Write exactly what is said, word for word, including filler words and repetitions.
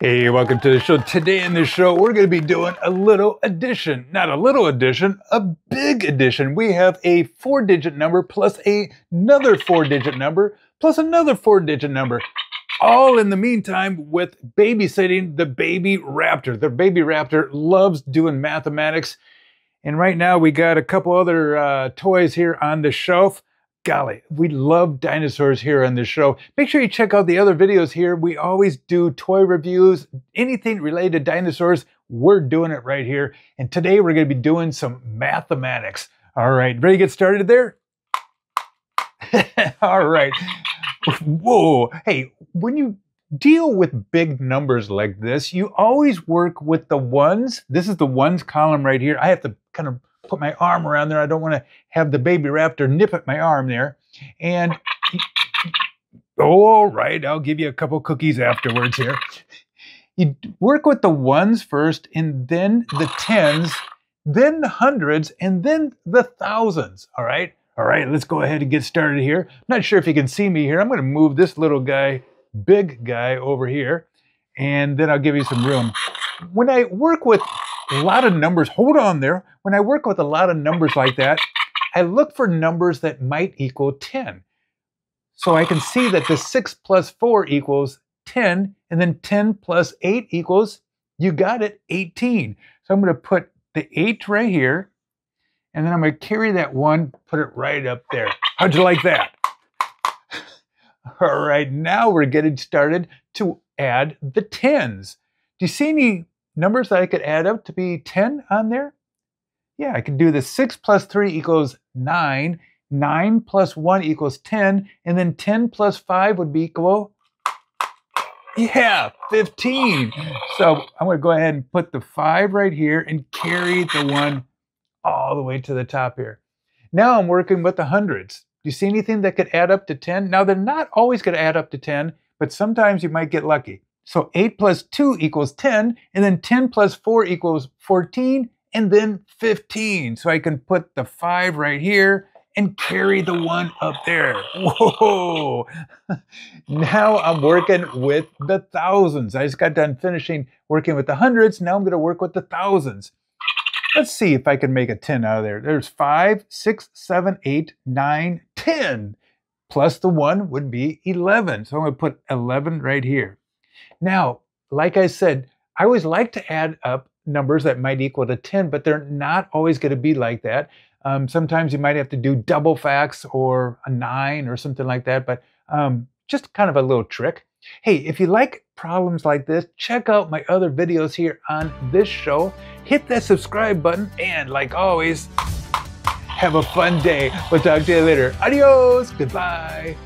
Hey, welcome to the show. Today in the show, we're going to be doing a little addition. Not a little addition, a big addition. We have a four-digit number plus a, another four-digit number plus another four-digit number. All in the meantime with babysitting the baby raptor. The baby raptor loves doing mathematics. And right now we got a couple other uh, toys here on the shelf. Golly, we love dinosaurs here on this show. Make sure you check out the other videos here. We always do toy reviews, anything related to dinosaurs, we're doing it right here. And today we're going to be doing some mathematics. All right, ready to get started there? All right. Whoa. Hey, when you deal with big numbers like this, you always work with the ones. This is the ones column right here. I have to kind of put my arm around there. I don't want to have the baby raptor nip at my arm there. And, oh, all right, I'll give you a couple cookies afterwards here. You work with the ones first, and then the tens, then the hundreds, and then the thousands, all right? All right, let's go ahead and get started here. I'm not sure if you can see me here. I'm going to move this little guy, big guy over here, and then I'll give you some room. When I work with a lot of numbers, hold on there. When I work with a lot of numbers like that, I look for numbers that might equal ten. So I can see that the six plus four equals ten, and then ten plus eight equals, you got it, eighteen. So I'm going to put the eight right here, and then I'm going to carry that one, put it right up there. How'd you like that? All right, now we're getting started to add the tens. Do you see any numbers that I could add up to be ten on there? Yeah, I could do the six plus three equals nine, nine plus one equals ten, and then ten plus five would be equal, yeah, fifteen. So I'm going to go ahead and put the five right here and carry the one all the way to the top here. Now I'm working with the hundreds. Do you see anything that could add up to ten? Now they're not always going to add up to ten, but sometimes you might get lucky. So eight plus two equals ten, and then ten plus four equals fourteen, and then fifteen. So I can put the five right here and carry the one up there. Whoa! Now I'm working with the thousands. I just got done finishing working with the hundreds. Now I'm going to work with the thousands. Let's see if I can make a ten out of there. There's five, six, seven, eight, nine, ten. Plus the one would be eleven. So I'm going to put eleven right here. Now, like I said, I always like to add up numbers that might equal to ten, but they're not always going to be like that. Um, sometimes you might have to do double facts or a nine or something like that, but um, just kind of a little trick. Hey, if you like problems like this, check out my other videos here on this show. Hit that subscribe button, and like always, have a fun day. We'll talk to you later. Adios, goodbye.